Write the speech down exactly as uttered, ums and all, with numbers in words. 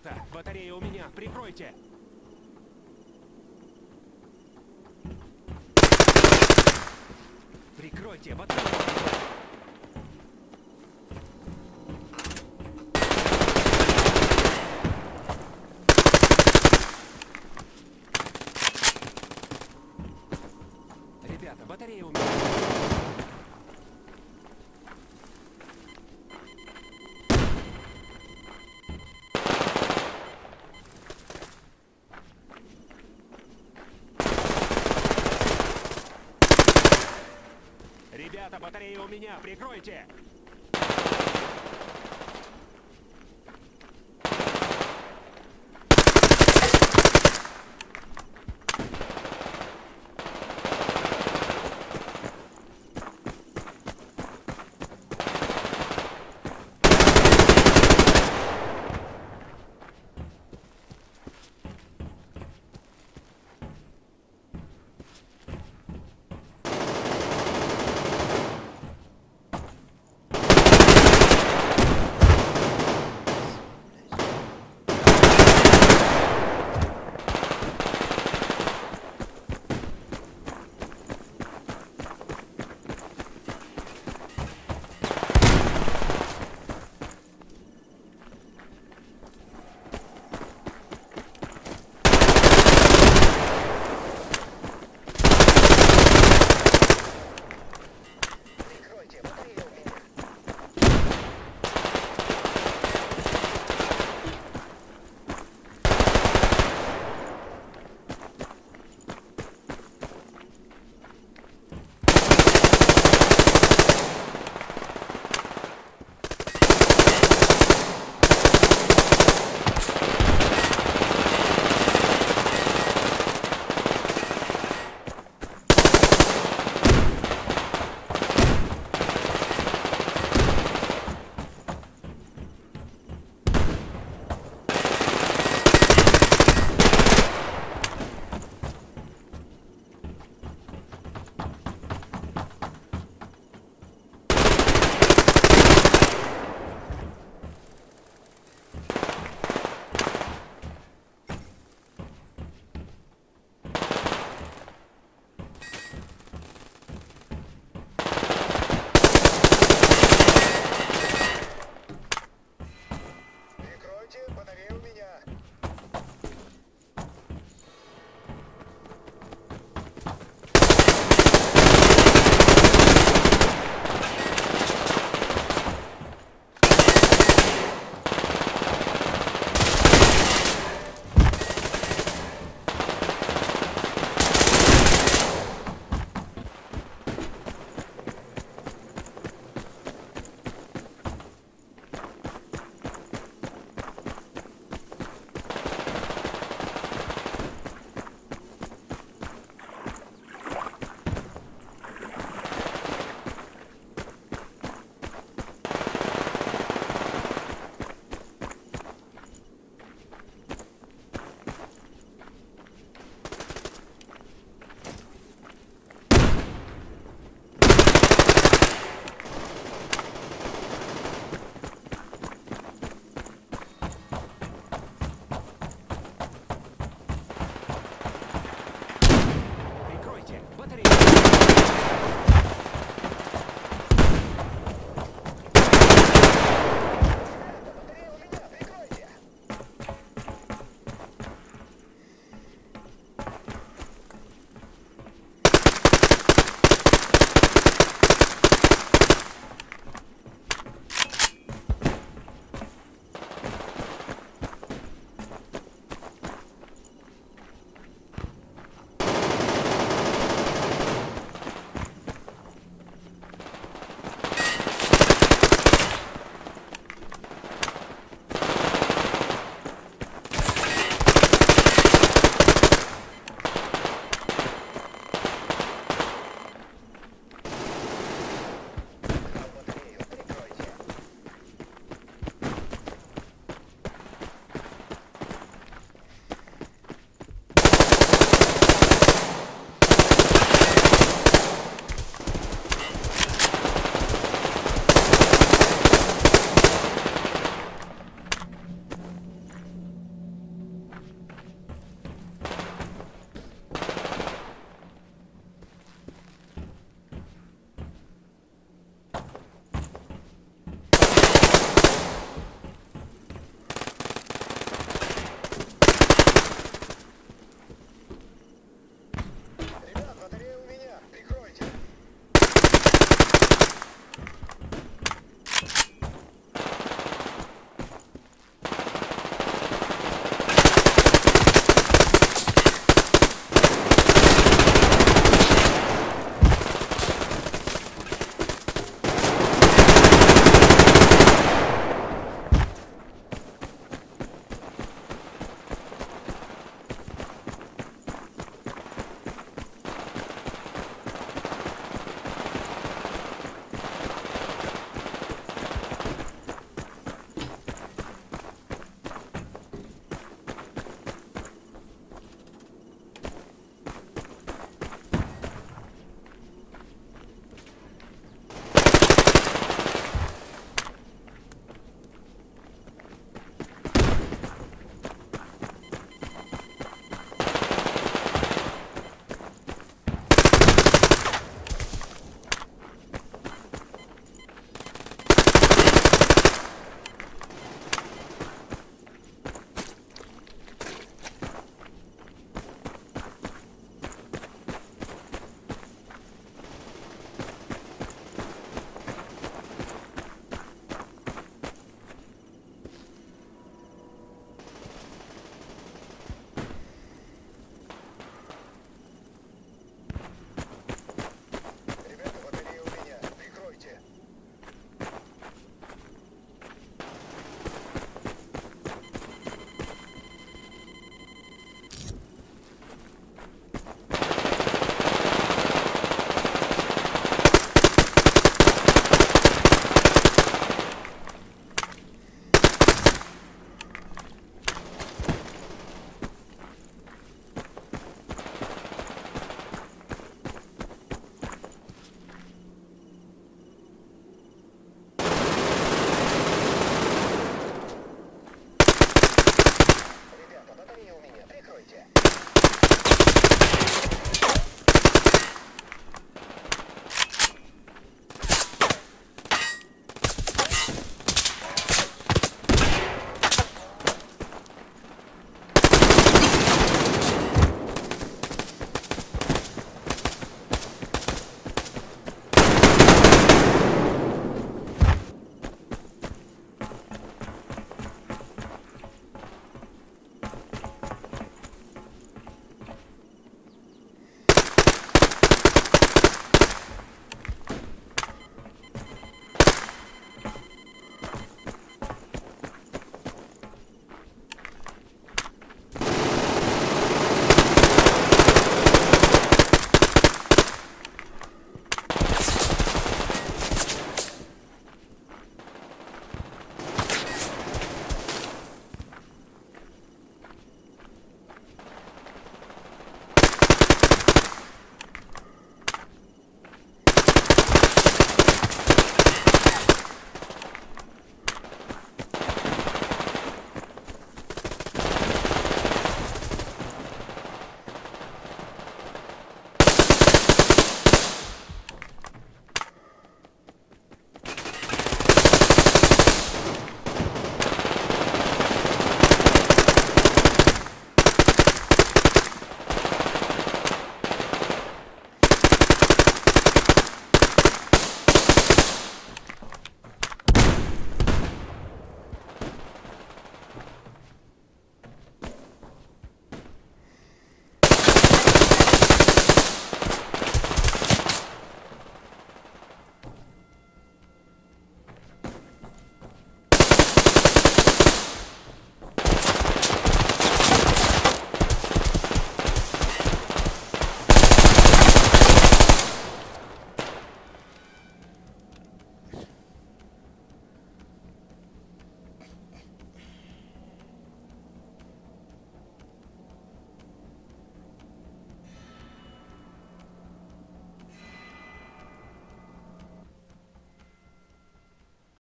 Ребята, батарея у меня, прикройте! Прикройте батарею! Ребята, батарея у меня... Ребята, батарея у меня, прикройте!